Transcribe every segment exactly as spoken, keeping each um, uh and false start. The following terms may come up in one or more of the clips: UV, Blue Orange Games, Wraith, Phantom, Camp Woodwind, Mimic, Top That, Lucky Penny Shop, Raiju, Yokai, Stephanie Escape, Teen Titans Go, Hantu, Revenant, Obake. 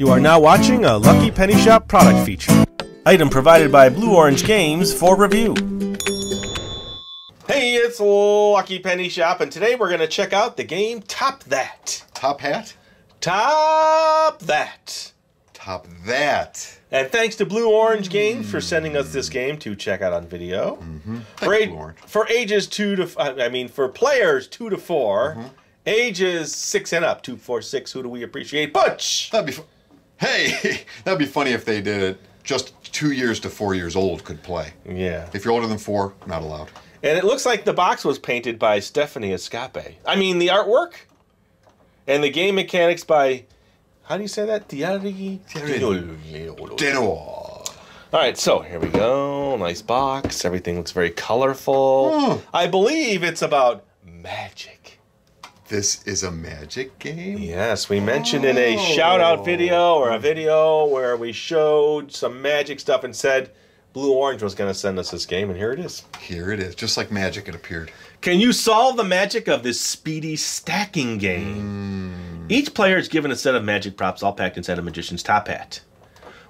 You are now watching a Lucky Penny Shop product feature. Item provided by Blue Orange Games for review. Hey, it's Lucky Penny Shop, and today we're going to check out the game Top That. Top Hat? Top That. Top That. And thanks to Blue Orange Games mm. for sending us this game to check out on video. Mm-hmm. For, you, Lord. for ages two to, I mean, for players two to four, mm-hmm. ages six and up, two, four, six. Who do we appreciate? Butch. That'd be, hey, that'd be funny if they did it. Just two years to four years old could play. Yeah. If you're older than four, not allowed. And it looks like the box was painted by Stephanie Escape. I mean, the artwork and the game mechanics by. How do you say that? Alright, so here we go. Nice box. Everything looks very colorful. Oh. I believe it's about magic. This is a magic game? Yes, we mentioned oh. in a shout-out video or a video where we showed some magic stuff and said Blue Orange was going to send us this game, and here it is. Here it is. Just like magic, it appeared. Can you solve the magic of this speedy stacking game? Mm. Each player is given a set of magic props, all packed inside a magician's top hat.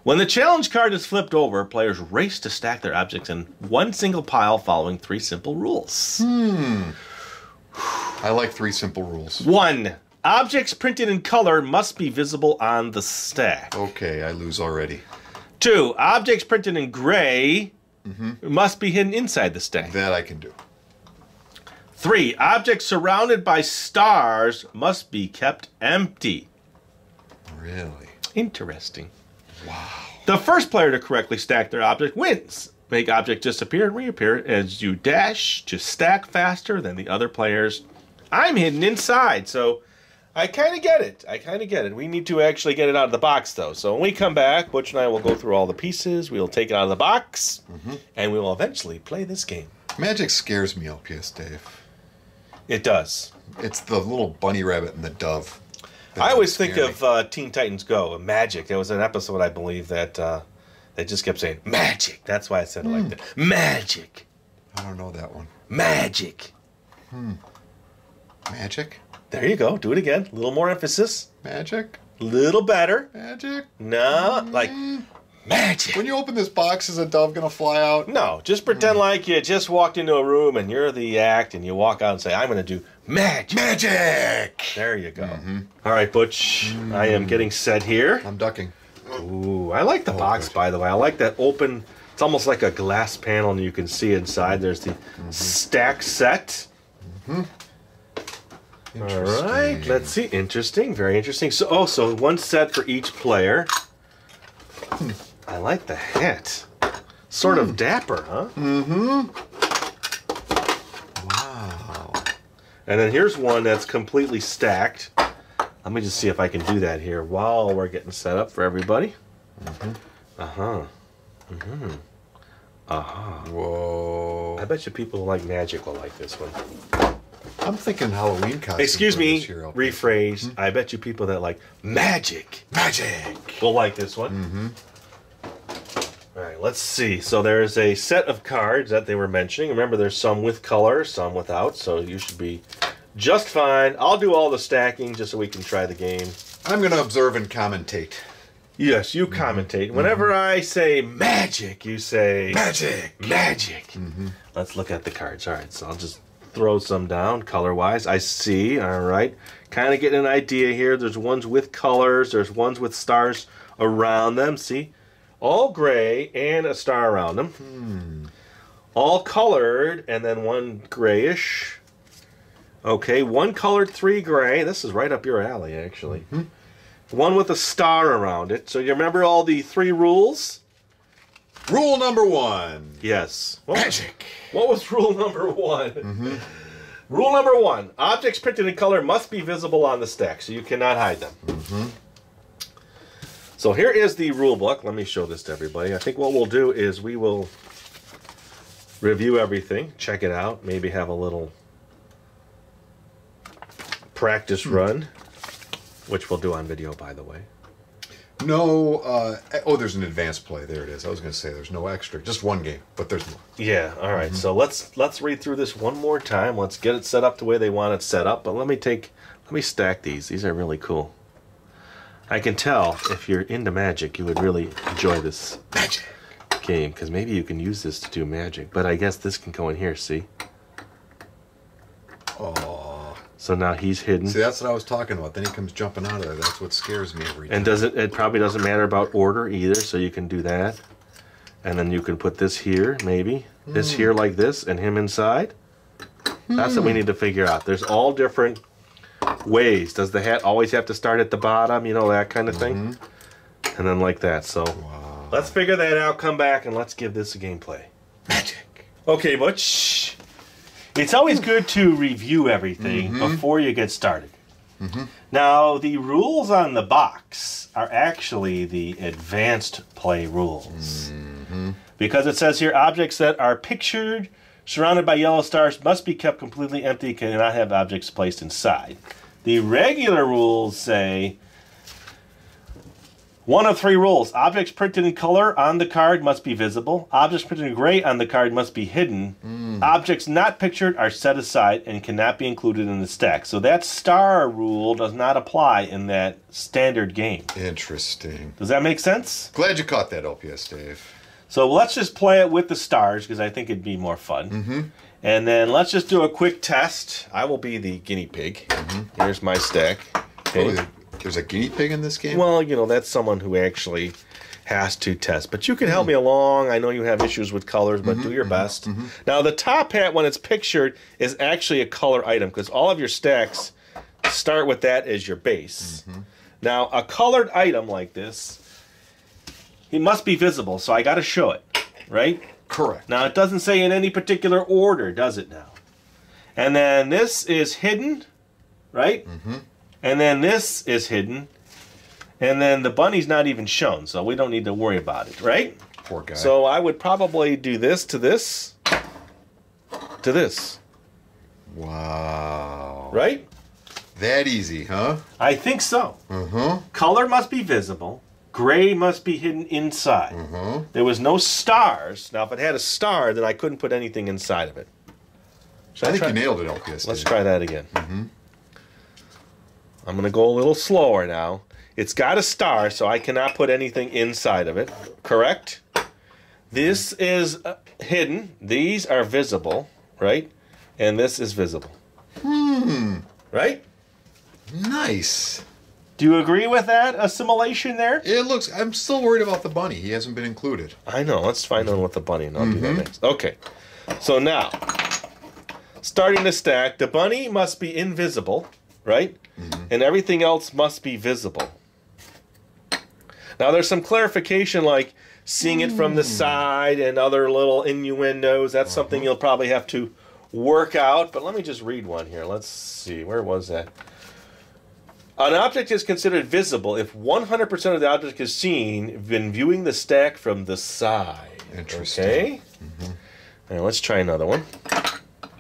When the challenge card is flipped over, players race to stack their objects in one single pile following three simple rules. Hmm. I like three simple rules. One, objects printed in color must be visible on the stack. Okay, I lose already. Two, objects printed in gray mm-hmm. must be hidden inside the stack. That I can do. Three, objects surrounded by stars must be kept empty. Really? Interesting. Wow. The first player to correctly stack their object wins. Make object disappear and reappear as you dash to stack faster than the other players. I'm hidden inside, so I kind of get it. I kind of get it. We need to actually get it out of the box, though. So when we come back, Butch and I will go through all the pieces. We'll take it out of the box, mm-hmm. and we will eventually play this game. Magic scares me, L P S Dave. It does. It's the little bunny rabbit and the dove. I always think of uh, Teen Titans Go, Magic. There was an episode, I believe, that uh, they just kept saying, magic. That's why I said mm. it like that. Magic. I don't know that one. Magic. Hmm. Magic? There you go. Do it again. A little more emphasis. Magic? A little better. Magic? No. Mm. Like, magic. When you open this box, is a dove going to fly out? No. Just pretend mm. like you just walked into a room and you're the act and you walk out and say, I'm going to do magic. Magic! There you go. Mm-hmm. All right, Butch. Mm. I am getting set here. I'm ducking. Ooh, I like the oh, box, good. by the way. I like that open. It's almost like a glass panel and you can see inside. There's the mm-hmm. stack set. Mm-hmm. All right. Let's see. Interesting. Very interesting. So, oh, so one set for each player. Hmm. I like the hat. Sort mm. of dapper, huh? Mm-hmm. Wow. And then here's one that's completely stacked. Let me just see if I can do that here while we're getting set up for everybody. Mm-hmm. Uh-huh. Mm-hmm. Uh-huh. Whoa. I bet you people who like magic will like this one. I'm thinking Halloween costume. Excuse me. Rephrase. Mm-hmm. I bet you people that like magic. Magic. will like this one. Mm-hmm. All right, let's see. So there's a set of cards that they were mentioning. Remember, there's some with color, some without, so you should be just fine. I'll do all the stacking just so we can try the game. I'm going to observe and commentate. Yes, you mm-hmm. commentate. Whenever mm-hmm. I say magic, you say... Magic! Magic! Mm-hmm. Let's look at the cards. All right, so I'll just throw some down color-wise. I see. All right. Kind of getting an idea here. There's ones with colors. There's ones with stars around them. See? All gray and a star around them. Hmm. All colored and then one grayish. Okay, one colored, three gray. This is right up your alley, actually. Hmm. One with a star around it. So you remember all the three rules? Rule number one. Yes. What magic. Was, what was rule number one? Mm-hmm. Rule number one. Objects printed in color must be visible on the stack, so you cannot hide them. Mm-hmm. So here is the rule book. Let me show this to everybody. I think what we'll do is we will review everything, check it out, maybe have a little practice run, which we'll do on video, by the way. No, uh, oh, there's an advanced play. There it is. I was going to say there's no extra. Just one game, but there's more. Yeah, all right. Mm-hmm. So let's let's read through this one more time. Let's get it set up the way they want it set up. But let me take, let me stack these. These are really cool. I can tell if you're into magic, you would really enjoy this magic game, because maybe you can use this to do magic. But I guess this can go in here, see? Oh. So now he's hidden. See, that's what I was talking about. Then he comes jumping out of there. That's what scares me every time. And doesn't, it probably doesn't matter about order either, so you can do that. And then you can put this here, maybe. Mm. This here like this, and him inside. Mm. That's what we need to figure out. There's all different ways. Does the hat always have to start at the bottom? You know, that kind of mm-hmm. thing. And then like that. So wow. Let's figure that out, come back, and let's give this a gameplay. Magic. Okay, Butch. It's always good to review everything mm-hmm. before you get started. Mm-hmm. Now, the rules on the box are actually the advanced play rules. Mm. Because it says here, objects that are pictured surrounded by yellow stars must be kept completely empty, cannot have objects placed inside. The regular rules say, one of three rules. Objects printed in color on the card must be visible. Objects printed in gray on the card must be hidden. Mm. Objects not pictured are set aside and cannot be included in the stack. So that star rule does not apply in that standard game. Interesting. Does that make sense? Glad you caught that, L P S Dave. So let's just play it with the stars, because I think it'd be more fun. Mm-hmm. And then let's just do a quick test. I will be the guinea pig. Mm-hmm. Here's my stack. Okay. Oh, there's a guinea pig in this game? Well, you know, that's someone who actually has to test. But you can help mm-hmm. me along. I know you have issues with colors, but mm-hmm. do your best. Mm-hmm. Now, the top hat, when it's pictured, is actually a color item, because all of your stacks start with that as your base. Mm-hmm. Now, a colored item like this, it must be visible, so I got to show it, right? Correct. Now, it doesn't say in any particular order, does it now? And then this is hidden, right? Mm-hmm. And then this is hidden. And then the bunny's not even shown, so we don't need to worry about it, right? Poor guy. So I would probably do this to this to this. Wow. Right? That easy, huh? I think so. Mm-hmm. Color must be visible. Gray must be hidden inside. Mm-hmm. There was no stars. Now, if it had a star, then I couldn't put anything inside of it. Should I, I think you nailed it, L P S. Let's try that again. Mm-hmm. I'm going to go a little slower now. It's got a star, so I cannot put anything inside of it. Correct? This is uh, hidden. These are visible, right? And this is visible. Hmm. Right? Nice. Do you agree with that assimilation there? It looks, I'm still worried about the bunny. He hasn't been included. I know. Let's find out what the bunny, and I'll mm-hmm. do that next. Okay. So now, starting the stack, the bunny must be invisible, right? Mm-hmm. And everything else must be visible. Now, there's some clarification, like seeing it from the side and other little innuendos. That's mm-hmm. something you'll probably have to work out. But let me just read one here. Let's see. Where was that? An object is considered visible if one hundred percent of the object is seen when viewing the stack from the side. Interesting. Okay? Mm-hmm. All right, let's try another one.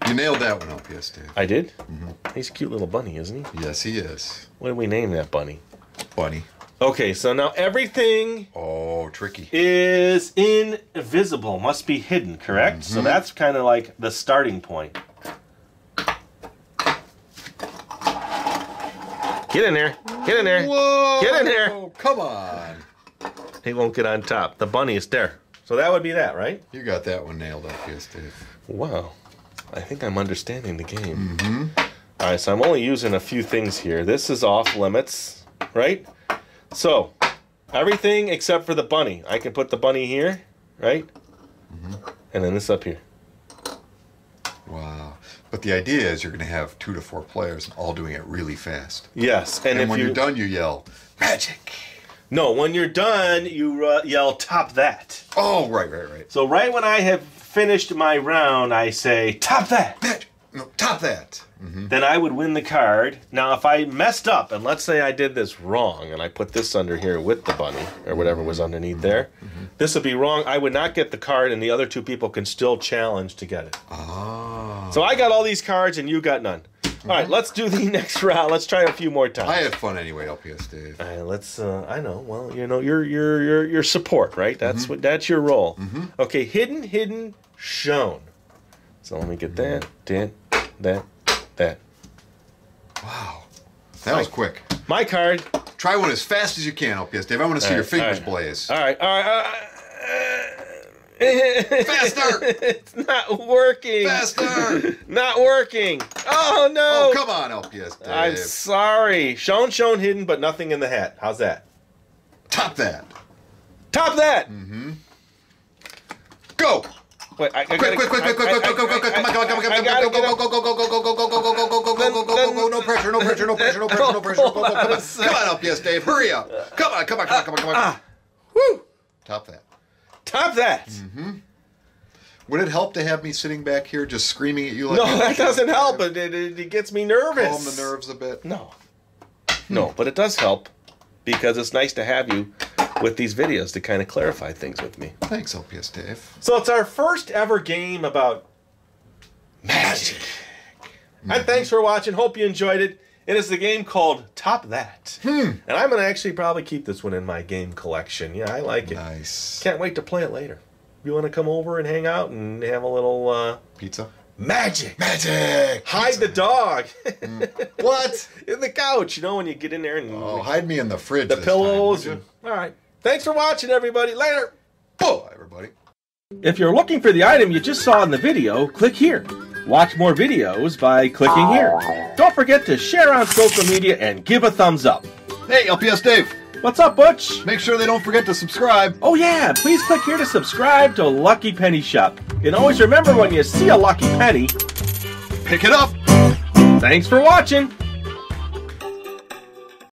You nailed that one, L P S Dave. I did? Mm-hmm. He's a cute little bunny, isn't he? Yes, he is. What did we name that bunny? Bunny. Okay, so now everything... Oh, tricky. ...is invisible, must be hidden, correct? Mm-hmm. So that's kind of like the starting point. Get in there. Get in there. Whoa, get in there. Come on. He won't get on top. The bunny is there. So that would be that, right? You got that one nailed up, yes, Dave. Wow. I think I'm understanding the game. Mm-hmm. All right, so I'm only using a few things here. This is off limits, right? So everything except for the bunny. I can put the bunny here, right? Mm-hmm. And then this up here. Wow. But the idea is you're going to have two to four players all doing it really fast. Yes. And, and if when you, you're done, you yell, magic. No, when you're done, you uh, yell, top that. Oh, right, right, right. So right when I have finished my round, I say, top that. Magic. No, top that. Mm-hmm. Then I would win the card. Now, if I messed up, and let's say I did this wrong, and I put this under here with the bunny, or whatever was underneath mm-hmm. there, mm-hmm. this would be wrong. I would not get the card, and the other two people can still challenge to get it. Oh. So I got all these cards, and you got none. Mm-hmm. All right, let's do the next round. Let's try a few more times. I had fun anyway, L P S Dave. All right, let's, uh, I know, well, you know, you're, you're, you're, you're support, right? That's, mm-hmm. what, that's your role. Mm-hmm. Okay, hidden, hidden, shown. So let me get that, that, that, that. Wow. That was quick. My card, Try one as fast as you can, L P S Dave. I want to see all your right, fingers all right. blaze. All right, all right, all right. Uh, Faster! It's not working. Faster! Not working. Oh, no. Oh, come on, L P S Dave. I'm sorry. Shown, shown, hidden, but nothing in the hat. How's that? Top that. Top that! Mm-hmm. Go! Wait, I, I quick, gotta, quick, quick, I, quick, quick, quick, quick, quick, quick, quick, come on, come on, come on, come on, go, go, go, go, go, go, go, go, go, go, go, go, go, go, go, no pressure, no pressure, no pressure, no pressure, no pressure, come on, come on, L P S Dave, hurry up, come on, come on, come on, come on, come on, woo, top that, top that. Mm-hmm. Would it help to have me sitting back here just screaming at you? No, that doesn't help, it it gets me nervous. Calm the nerves a bit. No, no, but it does help because it's nice to have you with these videos to kind of clarify things with me. Thanks, L P S Dave. So it's our first ever game about magic. Mm-hmm. And thanks for watching. Hope you enjoyed it. It is the game called Top That. Hmm. And I'm going to actually probably keep this one in my game collection. Yeah, I like it. Nice. Can't wait to play it later. You want to come over and hang out and have a little... Uh, Pizza? Magic! Magic! Hide Pizza. the dog! Mm. What? In the couch, you know, when you get in there and... Oh, like, hide me in the fridge The pillows. Time, and, all right. Thanks for watching, everybody. Later. Bye, everybody. If you're looking for the item you just saw in the video, click here. Watch more videos by clicking here. Don't forget to share on social media and give a thumbs up. Hey, L P S Dave. What's up, Butch? Make sure they don't forget to subscribe. Oh, yeah. Please click here to subscribe to Lucky Penny Shop. And always remember, when you see a Lucky Penny, pick it up. Thanks for watching.